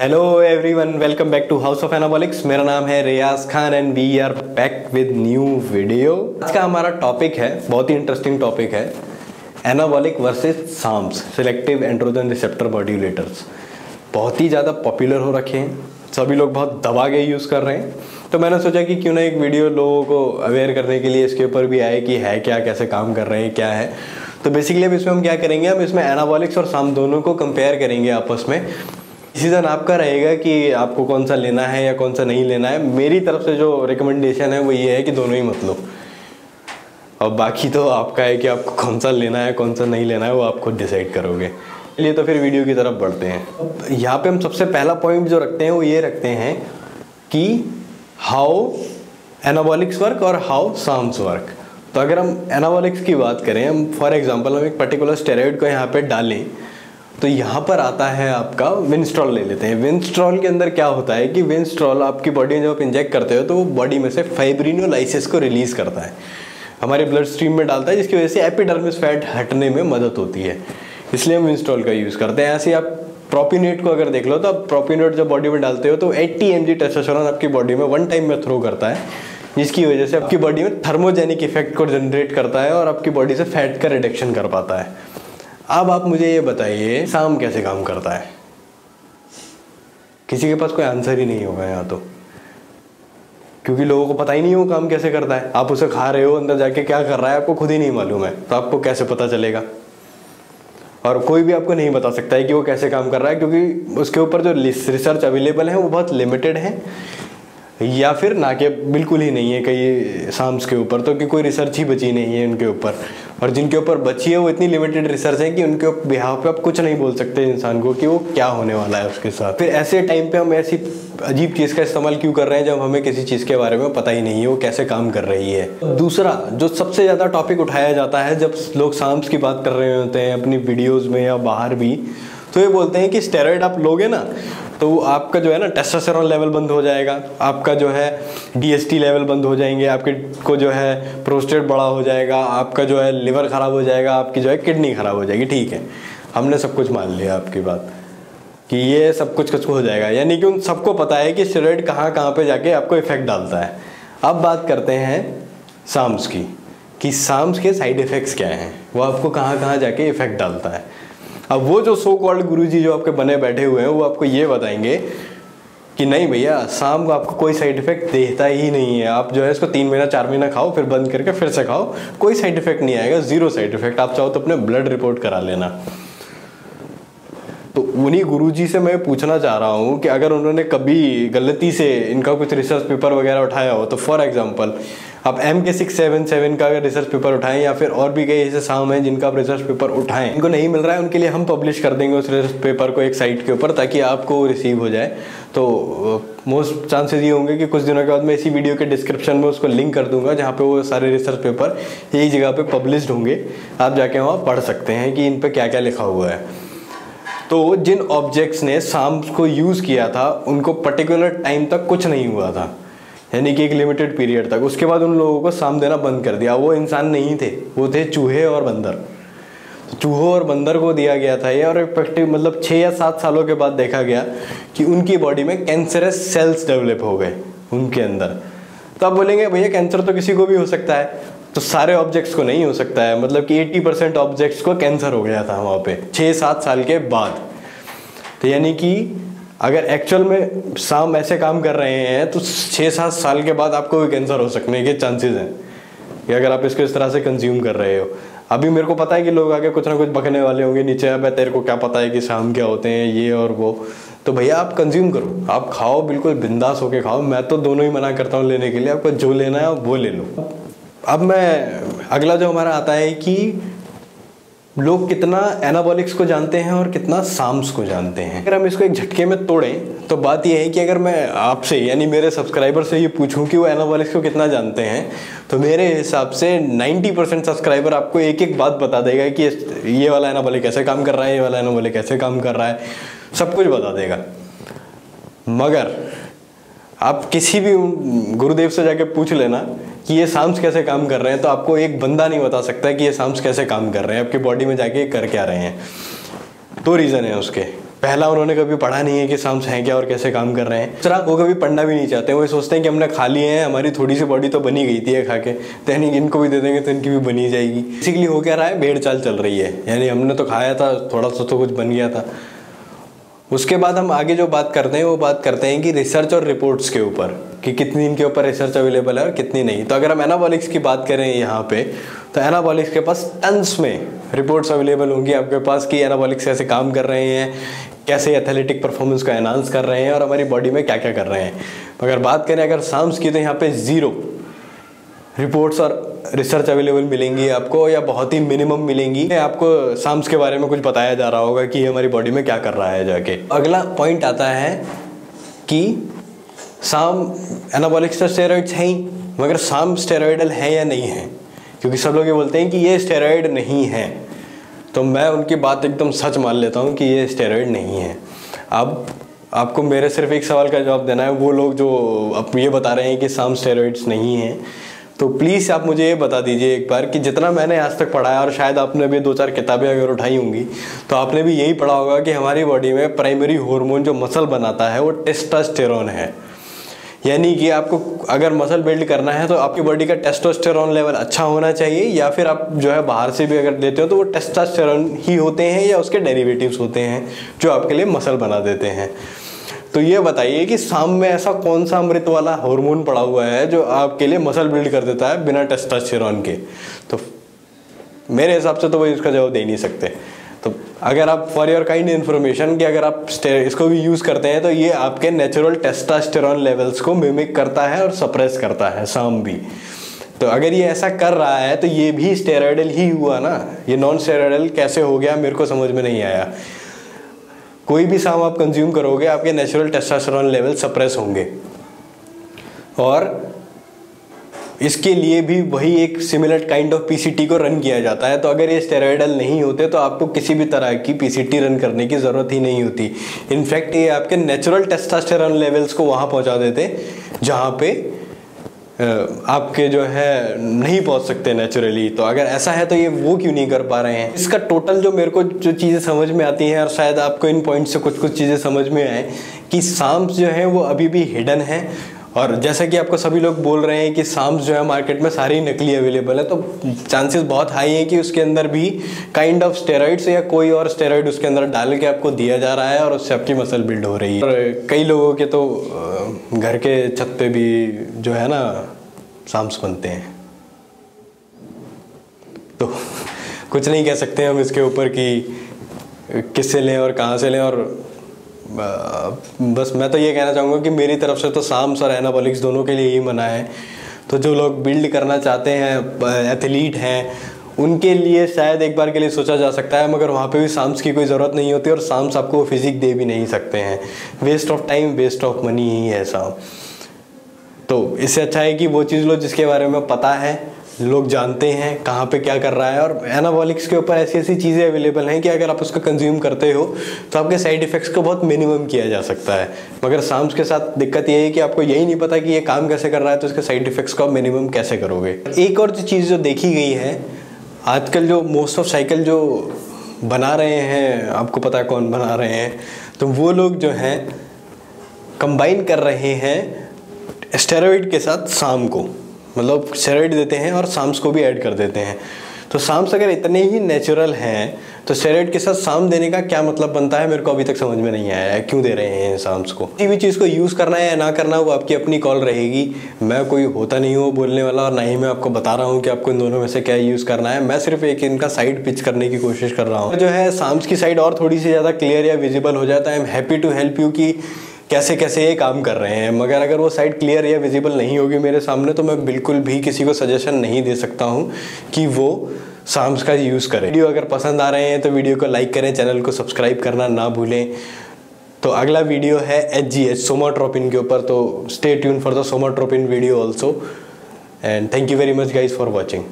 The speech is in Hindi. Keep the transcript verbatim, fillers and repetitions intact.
Hello everyone, welcome back to house of anabolics. मेरा नाम है Riyaz Khan and we are back with new video. आज का हमारा टॉपिक है, बहुत ही इंटरेस्टिंग टॉपिक है, anabolic versus SARMs, selective androgen receptor modulators. बहुत ही ज़्यादा पॉपुलर हो रखे हैं, सभी लोग बहुत दबा के यूज़ कर रहे हैं। तो मैंने सोचा कि क्यों ना एक वीडियो लोगों को अवेयर करने के लिए इसके ऊपर भी आए कि है क्या, कैसे काम कर रहे हैं, क्या है। तो बेसिकली अब इसमें हम क्या करेंगे, हम इसमें एनाबॉलिक्स और साम दोनों को कंपेयर करेंगे आपस में। डिसीजन आपका रहेगा कि आपको कौन सा लेना है या कौन सा नहीं लेना है। मेरी तरफ से जो रिकमेंडेशन है वो ये है कि दोनों ही मत लो, और बाकी तो आपका है कि आपको कौन सा लेना है कौन सा नहीं लेना है, वो आप खुद डिसाइड करोगे। चलिए तो फिर वीडियो की तरफ बढ़ते हैं। यहाँ पे हम सबसे पहला पॉइंट जो रखते हैं वो ये रखते हैं कि हाउ एनाबॉलिक्स वर्क और हाउ साम्स वर्क। तो अगर हम एनाबॉलिक्स की बात करें, हम फॉर एग्जाम्पल हम एक पर्टिकुलर स्टेरॉइड को यहाँ पर डालें, तो यहाँ पर आता है आपका विंस्ट्रॉल। ले लेते हैं विंस्ट्रॉल। के अंदर क्या होता है कि विंस्ट्रॉल आपकी बॉडी में जब आप इंजेक्ट करते हो तो वो बॉडी में से फाइब्रिनोलाइसिस को रिलीज़ करता है, हमारे ब्लड स्ट्रीम में डालता है, जिसकी वजह से एपिडर्मिस फैट हटने में मदद होती है। इसलिए हम विंस्ट्रॉल का यूज़ करते हैं। ऐसे आप प्रोपियोनेट को अगर देख लो, तो आप प्रोपियोनेट जब बॉडी में डालते हो तो एट्टी एम जी टेस्टोस्टेरोन आपकी बॉडी में वन टाइम में थ्रो करता है, जिसकी वजह से आपकी बॉडी में थर्मोजेनिक इफेक्ट को जनरेट करता है और आपकी बॉडी से फैट का रिडक्शन कर पाता है। अब आप मुझे ये बताइए साम कैसे काम करता है। किसी के पास कोई आंसर ही नहीं होगा यहाँ तो, क्योंकि लोगों को पता ही नहीं हो काम कैसे करता है। आप उसे खा रहे हो, अंदर जाके क्या कर रहा है आपको खुद ही नहीं मालूम है, तो आपको कैसे पता चलेगा। और कोई भी आपको नहीं बता सकता है कि वो कैसे काम कर रहा है, क्योंकि उसके ऊपर जो रिसर्च अवेलेबल है वो बहुत लिमिटेड है, या फिर ना के बिल्कुल ही नहीं है कई साम्स के ऊपर, तो कि कोई रिसर्च ही बची नहीं है उनके ऊपर। और जिनके ऊपर बची है वो इतनी लिमिटेड रिसर्च है कि उनके बिहाफ पे आप कुछ नहीं बोल सकते इंसान को कि वो क्या होने वाला है उसके साथ। फिर ऐसे टाइम पे हम ऐसी अजीब चीज़ का इस्तेमाल क्यों कर रहे हैं जब हमें किसी चीज़ के बारे में पता ही नहीं है वो कैसे काम कर रही है। दूसरा जो सबसे ज़्यादा टॉपिक उठाया जाता है जब लोग साम्स की बात कर रहे होते हैं अपनी वीडियोज़ में या बाहर भी, तो ये बोलते हैं कि स्टेरॉइड आप लोगे ना तो आपका जो है ना टेस्टोस्टेरोन लेवल बंद हो जाएगा, आपका जो है डीएसटी लेवल बंद हो जाएंगे, आपके को जो है प्रोस्टेट बड़ा हो जाएगा, आपका जो है लिवर ख़राब हो जाएगा, आपकी जो है किडनी ख़राब हो जाएगी। ठीक है, हमने सब कुछ मान लिया आपकी बात कि ये सब कुछ कुछ हो जाएगा, यानी कि उन सबको पता है कि स्टेरॉइड कहाँ कहाँ पे जाके आपको इफ़ेक्ट डालता है। अब बात करते हैं साम्स की, कि साम्स के साइड इफ़ेक्ट्स क्या हैं, वो आपको कहाँ कहाँ जाके इफ़ेक्ट डालता है। अब वो जो सो कॉल्ड गुरुजी जो आपके बने बैठे हुए हैं वो आपको ये बताएंगे कि नहीं भैया, साम को आपको कोई साइड इफेक्ट देता ही नहीं है, आप जो है इसको तीन महीना चार महीना खाओ फिर बंद करके फिर से खाओ, कोई साइड इफेक्ट नहीं आएगा, जीरो साइड इफेक्ट। आप चाहो तो अपने ब्लड रिपोर्ट करा लेना। तो उन्हीं गुरुजी से मैं पूछना चाह रहा हूँ कि अगर उन्होंने कभी गलती से इनका कुछ रिसर्च पेपर वगैरह उठाया हो, तो फॉर एग्जाम्पल आप M K six seven seven का अगर रिसर्च पेपर उठाएं, या फिर और भी कई ऐसे साम हैं जिनका आप रिसर्च पेपर उठाएं, इनको नहीं मिल रहा है, उनके लिए हम पब्लिश कर देंगे उस रिसर्च पेपर को एक साइट के ऊपर, ताकि आपको रिसीव हो जाए। तो मोस्ट चांसेस ये होंगे कि कुछ दिनों के बाद मैं इसी वीडियो के डिस्क्रिप्शन में उसको लिंक कर दूंगा, जहाँ पे वो सारे रिसर्च पेपर एक जगह पर पब्लिश्ड होंगे, आप जाके वहाँ पढ़ सकते हैं कि इन पर क्या क्या लिखा हुआ है। तो जिन ऑब्जेक्ट्स ने साम्स को यूज़ किया था उनको पर्टिकुलर टाइम तक कुछ नहीं हुआ था, यानी कि एक लिमिटेड पीरियड तक, उसके बाद उन लोगों को साम देना बंद कर दिया। वो इंसान नहीं थे, वो थे चूहे और बंदर। चूहों और बंदर को दिया गया था ये, और रिस्पेक्टिव मतलब छः या सात सालों के बाद देखा गया कि उनकी बॉडी में कैंसरस सेल्स डेवलप हो गए उनके अंदर। तो आप बोलेंगे भैया कैंसर तो किसी को भी हो सकता है, तो सारे ऑब्जेक्ट्स को नहीं हो सकता है, मतलब कि एट्टी परसेंट ऑब्जेक्ट्स को कैंसर हो गया था वहाँ पर छः सात साल के बाद। तो यानी कि अगर एक्चुअल में साम ऐसे काम कर रहे हैं तो छः सात साल के बाद आपको भी कैंसर हो सकने के चांसेस हैं, कि अगर आप इसको इस तरह से कंज्यूम कर रहे हो। अभी मेरे को पता है कि लोग आगे कुछ ना कुछ बकने वाले होंगे नीचे, अब तेरे को क्या पता है कि साम क्या होते हैं ये और वो। तो भैया आप कंज्यूम करो, आप खाओ, बिल्कुल बिंदास होके खाओ। मैं तो दोनों ही मना करता हूँ लेने के लिए, आपको जो लेना है वो ले लो। अब मैं अगला जो हमारा आता है कि लोग कितना एनाबॉलिक्स को जानते हैं और कितना साम्स को जानते हैं। अगर हम इसको एक झटके में तोड़ें तो बात यह है कि अगर मैं आपसे यानी मेरे सब्सक्राइबर से ये पूछूं कि वो एनाबॉलिक्स को कितना जानते हैं, तो मेरे हिसाब से नब्बे परसेंट सब्सक्राइबर आपको एक एक बात बता देगा कि ये वाला एनाबॉलिक कैसे काम कर रहा है, ये वाला एनाबॉलिक कैसे काम कर रहा है, सब कुछ बता देगा। मगर आप किसी भी गुरुदेव से जाके पूछ लेना कि ये साम्स कैसे काम कर रहे हैं, तो आपको एक बंदा नहीं बता सकता है कि ये साम्स कैसे काम कर रहे हैं, आपकी बॉडी में जाके कर क्या रहे हैं। दो रीज़न है उसके, पहला उन्होंने कभी पढ़ा नहीं है कि साम्स हैं क्या और कैसे काम कर रहे हैं। दूसरा वो कभी पढ़ना भी नहीं चाहते, वो ये सोचते हैं कि हमने खा लिए हैं, हमारी थोड़ी सी बॉडी तो बनी गई थी है खा के, यानी इनको भी दे देंगे तो इनकी भी बनी जाएगी। बेसिकली हो क्या रहा है, भेड़ चाल चल रही है, यानी हमने तो खाया था थोड़ा सा तो कुछ बन गया था। उसके बाद हम आगे जो बात करते हैं वो बात करते हैं कि रिसर्च और रिपोर्ट्स के ऊपर कि कितनी इनके ऊपर रिसर्च अवेलेबल है और कितनी नहीं। तो अगर हम एनाबॉलिक्स की बात करें यहाँ पे, तो एनाबॉलिक्स के पास टन्स में रिपोर्ट्स अवेलेबल होंगी आपके पास कि एनाबॉलिक्स कैसे काम कर रहे हैं, कैसे एथलेटिक परफॉर्मेंस को एनहांस कर रहे हैं और हमारी बॉडी में क्या क्या कर रहे हैं। अगर बात करें अगर साम्स की, तो यहाँ पर ज़ीरो रिपोर्ट्स और रिसर्च अवेलेबल मिलेंगी आपको, या बहुत ही मिनिमम मिलेंगी। आपको साम्स के बारे में कुछ बताया जा रहा होगा कि हमारी बॉडी में क्या कर रहा है जाके। अगला पॉइंट आता है कि साम एनाबॉलिक्स तो स्टेरॉइड्स हैं ही, मगर साम स्टेरॉइडल है या नहीं है, क्योंकि सब लोग ये बोलते हैं कि ये स्टेरॉइड नहीं है, तो मैं उनकी बात एकदम सच मान लेता हूँ कि ये स्टेरॉइड नहीं है। अब आपको मेरे सिर्फ एक सवाल का जवाब देना है, वो लोग जो अब ये बता रहे हैं कि साम स्टेरॉइड्स नहीं है, तो प्लीज़ आप मुझे ये बता दीजिए एक बार कि जितना मैंने आज तक पढ़ा है, और शायद आपने भी दो चार किताबें अगर उठाई होंगी तो आपने भी यही पढ़ा होगा कि हमारी बॉडी में प्राइमरी हार्मोन जो मसल बनाता है वो टेस्टोस्टेरोन है। यानी कि आपको अगर मसल बिल्ड करना है तो आपकी बॉडी का टेस्टोस्टेरोन लेवल अच्छा होना चाहिए, या फिर आप जो है बाहर से भी अगर लेते हो तो वो टेस्टोस्टेरोन ही होते हैं या उसके डेरिवेटिव्स होते हैं जो आपके लिए मसल बना देते हैं। तो ये बताइए कि साम में ऐसा कौन सा अमृत वाला हार्मोन पड़ा हुआ है जो आपके लिए मसल बिल्ड कर देता है बिना टेस्टोस्टेरोन के? तो मेरे हिसाब से तो वो इसका जवाब दे नहीं सकते। तो अगर आप फॉर योर काइंड इन्फॉर्मेशन कि अगर आप इसको भी यूज़ करते हैं तो ये आपके नेचुरल टेस्टोस्टेरोन लेवल्स को मिमिक करता है और सप्रेस करता है साम भी। तो अगर ये ऐसा कर रहा है तो ये भी स्टेरॉइडल ही हुआ ना, ये नॉन स्टेरॉइडल कैसे हो गया मेरे को समझ में नहीं आया। कोई भी साम आप कंज्यूम करोगे आपके नेचुरल टेस्टोस्टेरोन लेवल सप्रेस होंगे, और इसके लिए भी वही एक सिमिलर काइंड ऑफ पीसीटी को रन किया जाता है। तो अगर ये स्टेरॉइडल नहीं होते तो आपको किसी भी तरह की पीसीटी रन करने की ज़रूरत ही नहीं होती। इनफैक्ट ये आपके नेचुरल टेस्टोस्टेरोन लेवल्स को वहाँ पहुँचा देते जहाँ पे आपके जो है नहीं पहुंच सकते नेचुरली। तो अगर ऐसा है तो ये वो क्यों नहीं कर पा रहे हैं? इसका टोटल जो मेरे को जो चीज़ें समझ में आती हैं, और शायद आपको इन पॉइंट्स से कुछ कुछ चीज़ें समझ में आए, कि साम्स जो है वो अभी भी हिडन है। और जैसा कि आपको सभी लोग बोल रहे हैं कि साम्स जो है मार्केट में सारी नकली अवेलेबल है, तो चांसेस बहुत हाई हैं कि उसके अंदर भी काइंड ऑफ स्टेरॉइड्स या कोई और स्टेरॉइड उसके अंदर डाल के आपको दिया जा रहा है और उससे आपकी मसल बिल्ड हो रही है। और कई लोगों के तो घर के छत पे भी जो है ना साम्स बनते हैं, तो कुछ नहीं कह सकते हम इसके ऊपर कि किससे लें और कहाँ से लें। और बस मैं तो ये कहना चाहूँगा कि मेरी तरफ से तो साम्स और एनाबॉलिक्स दोनों के लिए ही मना है। तो जो लोग बिल्ड करना चाहते हैं, एथलीट हैं, उनके लिए शायद एक बार के लिए सोचा जा सकता है, मगर वहाँ पे भी साम्स की कोई ज़रूरत नहीं होती, और साम्स आपको फिजिक दे भी नहीं सकते हैं। Waste of time, waste of money ही है साम। तो इससे अच्छा है कि वो चीज़ लो जिसके बारे में पता है, लोग जानते हैं कहाँ पे क्या कर रहा है। और एनाबॉलिक्स के ऊपर ऐसी ऐसी चीज़ें अवेलेबल हैं कि अगर आप उसको कंज्यूम करते हो तो आपके साइड इफ़ेक्ट्स को बहुत मिनिमम किया जा सकता है। मगर साम्स के साथ दिक्कत ये है कि आपको यही नहीं पता कि ये काम कैसे कर रहा है, तो उसके साइड इफ़ेक्ट्स को आप मिनिमम कैसे करोगे। एक और चीज़ जो देखी गई है आजकल, जो मोस्ट ऑफ साइकिल जो बना रहे हैं, आपको पता है कौन बना रहे हैं, तो वो लोग जो हैं कंबाइन कर रहे हैं स्टेरॉइड के साथ साम को, मतलब स्टेरॉइड देते हैं और साम्स को भी ऐड कर देते हैं। तो साम्स अगर इतने ही नेचुरल हैं तो स्टेरॉइड के साथ साम देने का क्या मतलब बनता है, मेरे को अभी तक समझ में नहीं आया है क्यों दे रहे हैं साम्स को। किसी भी चीज़ को यूज़ करना है या ना करना, वो आपकी अपनी कॉल रहेगी। मैं कोई होता नहीं हूँ बोलने वाला, और ना ही मैं आपको बता रहा हूँ कि आपको इन दोनों में से क्या यूज़ करना है। मैं सिर्फ एक इनका साइड पिच करने की कोशिश कर रहा हूँ। जो है साम्स की साइड और थोड़ी सी ज़्यादा क्लियर या विजिबल हो जाता है, I am happy to help you कि कैसे कैसे ये काम कर रहे हैं, मगर अगर वो साइड क्लियर या विजिबल नहीं होगी मेरे सामने तो मैं बिल्कुल भी किसी को सजेशन नहीं दे सकता हूँ कि वो साम्स का यूज़ करें। वीडियो अगर पसंद आ रहे हैं तो वीडियो को लाइक करें, चैनल को सब्सक्राइब करना ना भूलें। तो अगला वीडियो है एच जी एच सोमाट्रोपिन के ऊपर, तो stay tune for the somatropin video also, and thank you very much guys for watching.